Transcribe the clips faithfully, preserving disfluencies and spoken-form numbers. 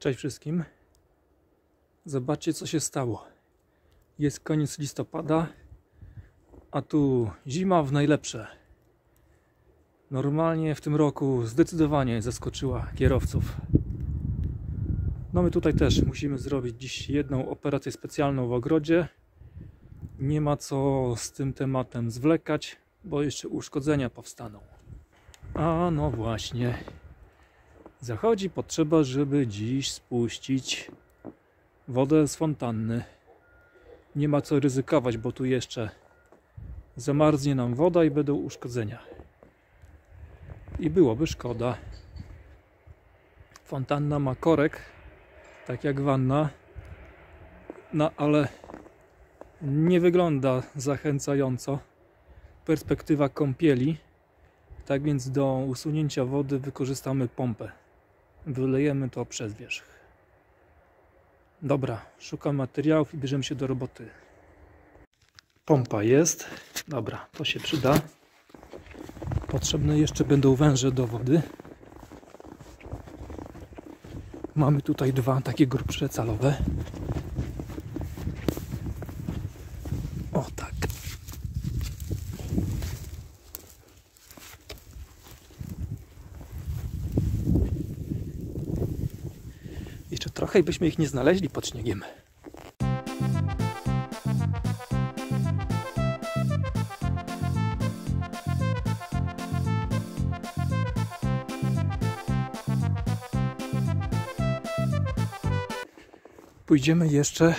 Cześć wszystkim. Zobaczcie, co się stało. Jest koniec listopada, a tu zima w najlepsze. Normalnie w tym roku zdecydowanie zaskoczyła kierowców. No my tutaj też musimy zrobić dziś jedną operację specjalną w ogrodzie. Nie ma co z tym tematem zwlekać, bo jeszcze uszkodzenia powstaną. A no właśnie. Zachodzi potrzeba, żeby dziś spuścić wodę z fontanny. Nie ma co ryzykować, bo tu jeszcze zamarznie nam woda i będą uszkodzenia. I byłoby szkoda. Fontanna ma korek, tak jak wanna, no ale nie wygląda zachęcająco perspektywa kąpieli. Tak więc do usunięcia wody wykorzystamy pompę. Wylejemy to przez wierzch. Dobra, szukam materiałów i bierzemy się do roboty. Pompa jest. Dobra, to się przyda. Potrzebne jeszcze będą węże do wody. Mamy tutaj dwa takie grubsze calowe. O tak. Jeszcze trochę i byśmy ich nie znaleźli pod śniegiem. Pójdziemy jeszcze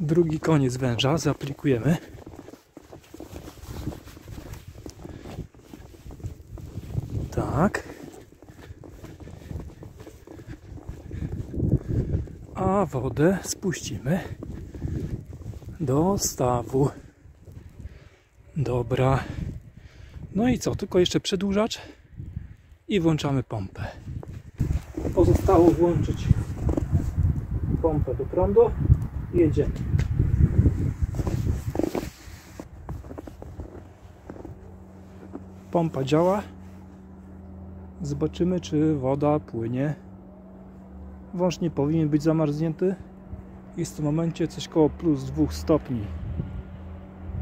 drugi koniec węża, zaaplikujemy. Tak. A wodę spuścimy do stawu. Dobra. No i co? Tylko jeszcze przedłużacz i włączamy pompę. Pozostało włączyć pompę do prądu i jedziemy. Pompa działa. Zobaczymy, czy woda płynie. Wąż nie powinien być zamarznięty. Jest w tym momencie coś koło plus dwóch stopni.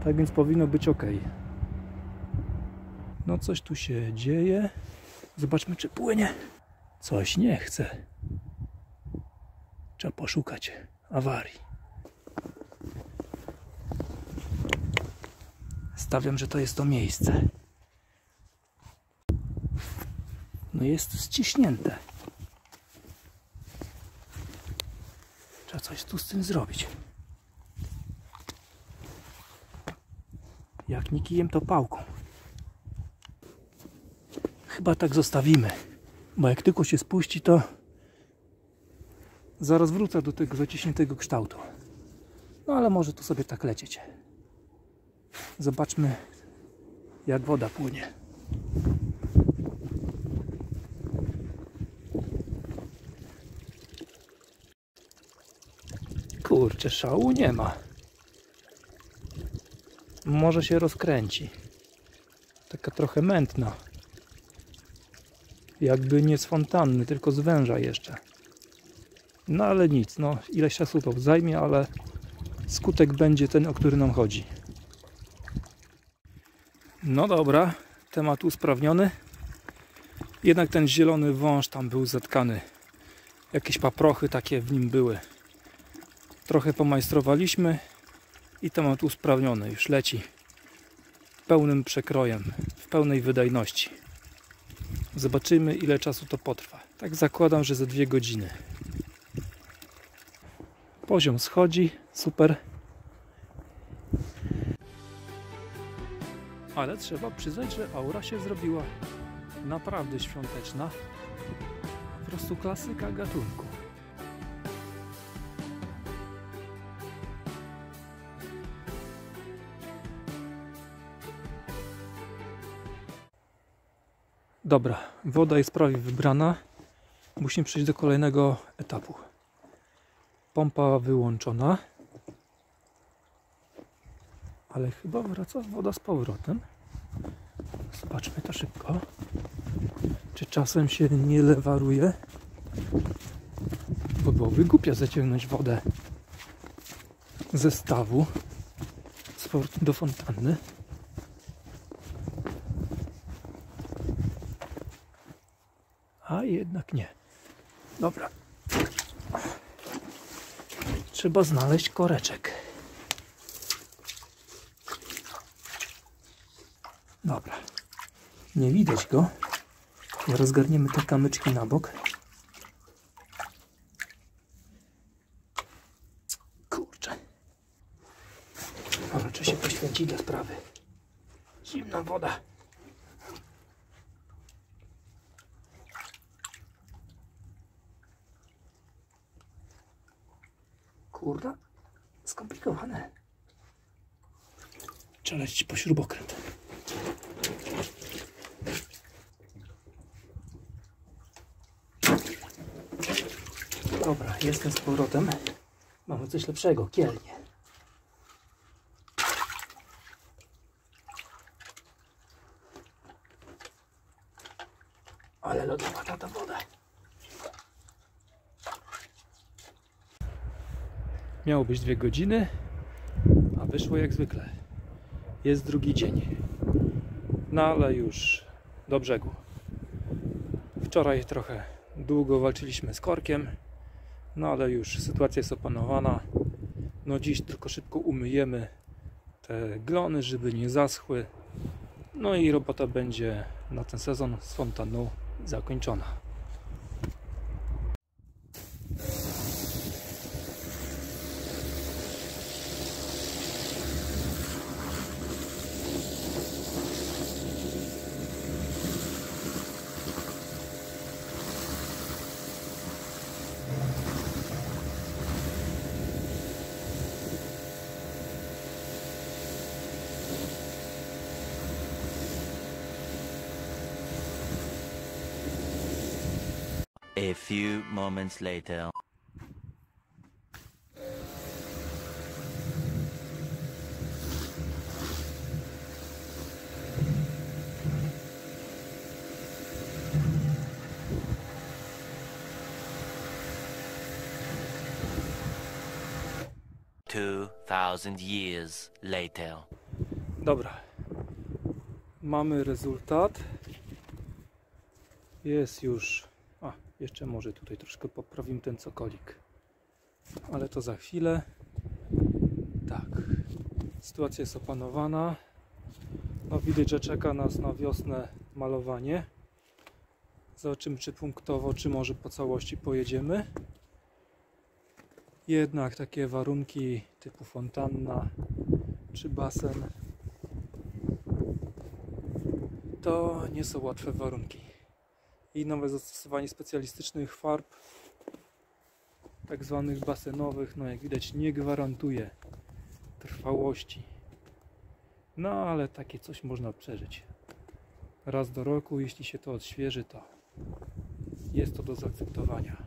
Tak więc powinno być ok. No coś tu się dzieje. Zobaczmy, czy płynie. Coś nie chce. Trzeba poszukać awarii. Stawiam, że to jest to miejsce. No jest ściśnięte. Trzeba coś tu z tym zrobić. Jak nie kijem, to pałką. Chyba tak zostawimy. Bo jak tylko się spuści, to zaraz wrócę do tego zaciśniętego kształtu. No ale może tu sobie tak lecieć. Zobaczmy, jak woda płynie. Kurczę, szału nie ma. Może się rozkręci. Taka trochę mętna. Jakby nie z fontanny, tylko z węża jeszcze. No ale nic, no ileś czasu to zajmie, ale skutek będzie ten, o który nam chodzi. No dobra, temat usprawniony. Jednak ten zielony wąż tam był zatkany. Jakieś paprochy takie w nim były. Trochę pomajstrowaliśmy i temat usprawniony, już leci. Pełnym przekrojem, w pełnej wydajności. Zobaczymy, ile czasu to potrwa. Tak zakładam, że ze dwie godziny. Poziom schodzi, super. Ale trzeba przyznać, że aura się zrobiła naprawdę świąteczna. Po prostu klasyka gatunku. Dobra, woda jest prawie wybrana. Musimy przejść do kolejnego etapu. Pompa wyłączona, ale chyba wraca woda z powrotem. Zobaczmy to szybko, czy czasem się nie lewaruje. Bo byłoby głupio zaciągnąć wodę ze stawu do fontanny. A jednak nie. Dobra. Trzeba znaleźć koreczek. Dobra. Nie widać go. Rozgarniemy te kamyczki na bok. Kurczę. Może trzeba się poświęcić do sprawy. Zimna woda. Kurda, skomplikowane. Trzeba lecieć po śrubokręt. Dobra, jestem z powrotem. Mamy coś lepszego, kielnie. Ale lodowata ta woda. Miało być dwie godziny, a wyszło jak zwykle. Jest drugi dzień. No ale już do brzegu. Wczoraj trochę długo walczyliśmy z korkiem. No ale już sytuacja jest opanowana. No dziś tylko szybko umyjemy te glony, żeby nie zaschły. No i robota będzie na ten sezon z fontanną zakończona. A few moments later. Two thousand years later. Dobra. Mamy rezultat. Jest już. A, jeszcze może tutaj troszkę poprawimy ten cokolik. Ale to za chwilę. Tak. Sytuacja jest opanowana. No widać, że czeka nas na wiosnę malowanie. Zobaczymy, czy punktowo, czy może po całości pojedziemy. Jednak takie warunki typu fontanna czy basen to nie są łatwe warunki. I nowe zastosowanie specjalistycznych farb, tak zwanych basenowych, no jak widać nie gwarantuje trwałości. No ale takie coś można przeżyć. Raz do roku, jeśli się to odświeży, to jest to do zaakceptowania.